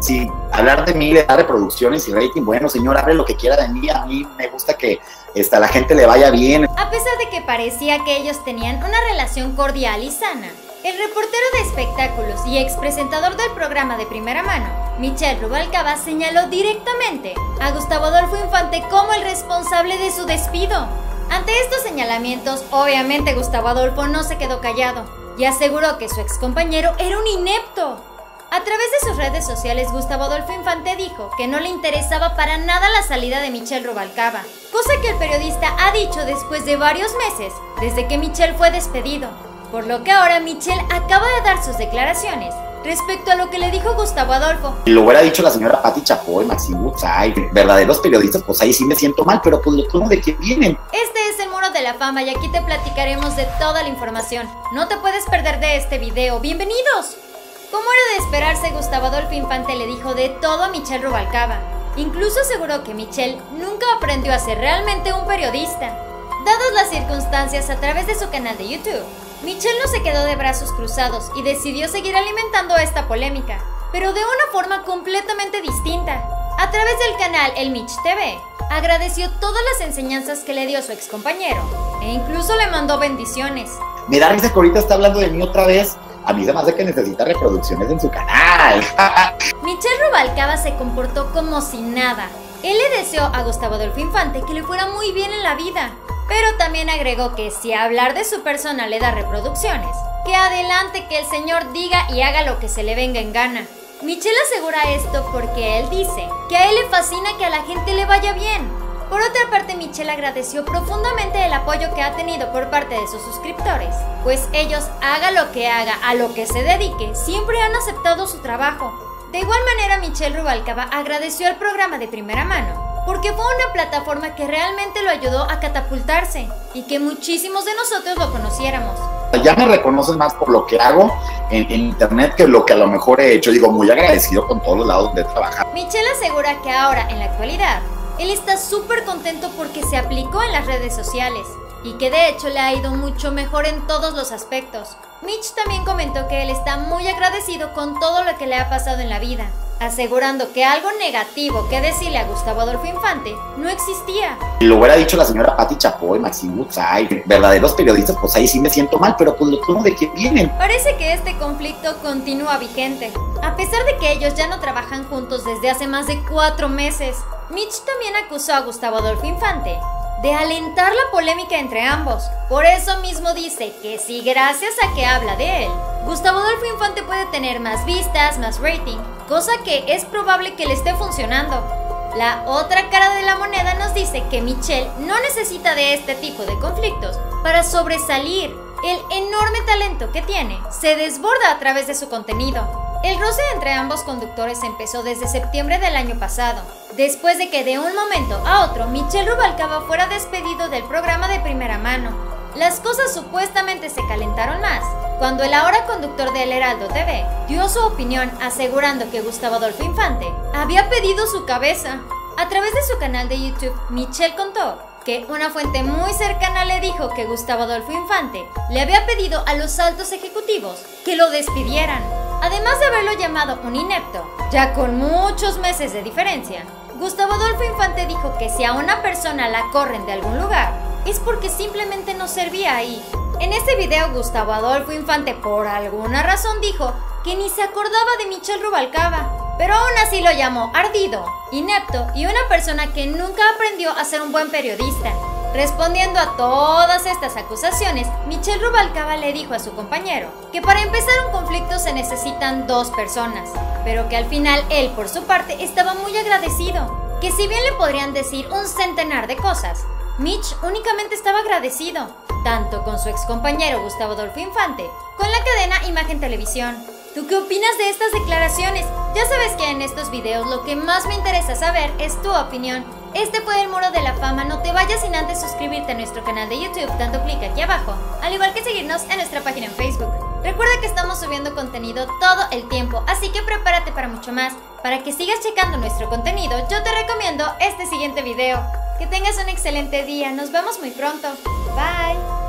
Si hablar de mí le da reproducciones y rating, bueno, señor, hable lo que quiera de mí. A mí me gusta que la gente le vaya bien. A pesar de que parecía que ellos tenían una relación cordial y sana, el reportero de espectáculos y expresentador del programa de Primera Mano, Michelle Rubalcaba, señaló directamente a Gustavo Adolfo Infante como el responsable de su despido. Ante estos señalamientos, obviamente Gustavo Adolfo no se quedó callado y aseguró que su excompañero era un inepto. A través de sus redes sociales, Gustavo Adolfo Infante dijo que no le interesaba para nada la salida de Michelle Rubalcaba, cosa que el periodista ha dicho después de varios meses, desde que Michelle fue despedido. Por lo que ahora Michelle acaba de dar sus declaraciones respecto a lo que le dijo Gustavo Adolfo. Lo hubiera dicho la señora Pati Chapoy, Maximo, ay, verdaderos periodistas, pues ahí sí me siento mal, pero pues ¿cómo de qué vienen? Este es El Muro de la Fama y aquí te platicaremos de toda la información. No te puedes perder de este video. ¡Bienvenidos! Como era de esperarse, Gustavo Adolfo Infante le dijo de todo a Michelle Rubalcaba. Incluso aseguró que Michelle nunca aprendió a ser realmente un periodista. Dadas las circunstancias, a través de su canal de YouTube, Michelle no se quedó de brazos cruzados y decidió seguir alimentando esta polémica, pero de una forma completamente distinta. A través del canal El Mitch TV, agradeció todas las enseñanzas que le dio su excompañero e incluso le mandó bendiciones. Me da risa que ahorita está hablando de mí otra vez. A mí se me hace que necesita reproducciones en su canal. Michelle Rubalcaba se comportó como si nada. Él le deseó a Gustavo Adolfo Infante que le fuera muy bien en la vida, pero también agregó que si hablar de su persona le da reproducciones, que adelante, que el señor diga y haga lo que se le venga en gana. Michelle asegura esto porque él dice que a él le fascina que a la gente le vaya bien. Por otra parte, Michelle agradeció profundamente el apoyo que ha tenido por parte de sus suscriptores, pues ellos, haga lo que haga, a lo que se dedique, siempre han aceptado su trabajo. De igual manera, Michelle Rubalcaba agradeció al programa de Primera Mano, porque fue una plataforma que realmente lo ayudó a catapultarse y que muchísimos de nosotros lo conociéramos. Ya me reconocen más por lo que hago en internet que lo que a lo mejor he hecho. Digo, muy agradecido con todos los lados donde he trabajado. Michelle asegura que ahora, en la actualidad, él está súper contento porque se aplicó en las redes sociales y que de hecho le ha ido mucho mejor en todos los aspectos. Mitch también comentó que él está muy agradecido con todo lo que le ha pasado en la vida, asegurando que algo negativo que decirle a Gustavo Adolfo Infante no existía. Lo hubiera dicho la señora Pati Chapoy, Maximo, ay, verdaderos periodistas, pues ahí sí me siento mal, pero pues ¿cómo de qué vienen? Parece que este conflicto continúa vigente, a pesar de que ellos ya no trabajan juntos desde hace más de 4 meses. Mitch también acusó a Gustavo Adolfo Infante de alentar la polémica entre ambos. Por eso mismo dice que si gracias a que habla de él, Gustavo Adolfo Infante puede tener más vistas, más rating, cosa que es probable que le esté funcionando. La otra cara de la moneda nos dice que Michelle no necesita de este tipo de conflictos para sobresalir. El enorme talento que tiene se desborda a través de su contenido. El roce entre ambos conductores empezó desde septiembre del año pasado, después de que de un momento a otro Michelle Rubalcaba fuera despedido del programa de Primera Mano. Las cosas supuestamente se calentaron más cuando el ahora conductor del Heraldo TV dio su opinión, asegurando que Gustavo Adolfo Infante había pedido su cabeza. A través de su canal de YouTube, Michelle contó que una fuente muy cercana le dijo que Gustavo Adolfo Infante le había pedido a los altos ejecutivos que lo despidieran. Además de haberlo llamado un inepto, ya con muchos meses de diferencia, Gustavo Adolfo Infante dijo que si a una persona la corren de algún lugar, es porque simplemente no servía ahí. En este video, Gustavo Adolfo Infante por alguna razón dijo que ni se acordaba de Michelle Rubalcaba, pero aún así lo llamó ardido, inepto y una persona que nunca aprendió a ser un buen periodista. Respondiendo a todas estas acusaciones, Michelle Rubalcaba le dijo a su compañero que para empezar un conflicto se necesitan 2 personas, pero que al final él, por su parte, estaba muy agradecido, que si bien le podrían decir un centenar de cosas, Mitch únicamente estaba agradecido, tanto con su excompañero Gustavo Adolfo Infante, con la cadena Imagen Televisión. ¿Tú qué opinas de estas declaraciones? Ya sabes que en estos videos lo que más me interesa saber es tu opinión. Este fue El Muro de la Fama. No te vayas sin antes suscribirte a nuestro canal de YouTube dando clic aquí abajo, al igual que seguirnos en nuestra página en Facebook. Recuerda que estamos subiendo contenido todo el tiempo, así que prepárate para mucho más. Para que sigas checando nuestro contenido, yo te recomiendo este siguiente video. Que tengas un excelente día. Nos vemos muy pronto. Bye.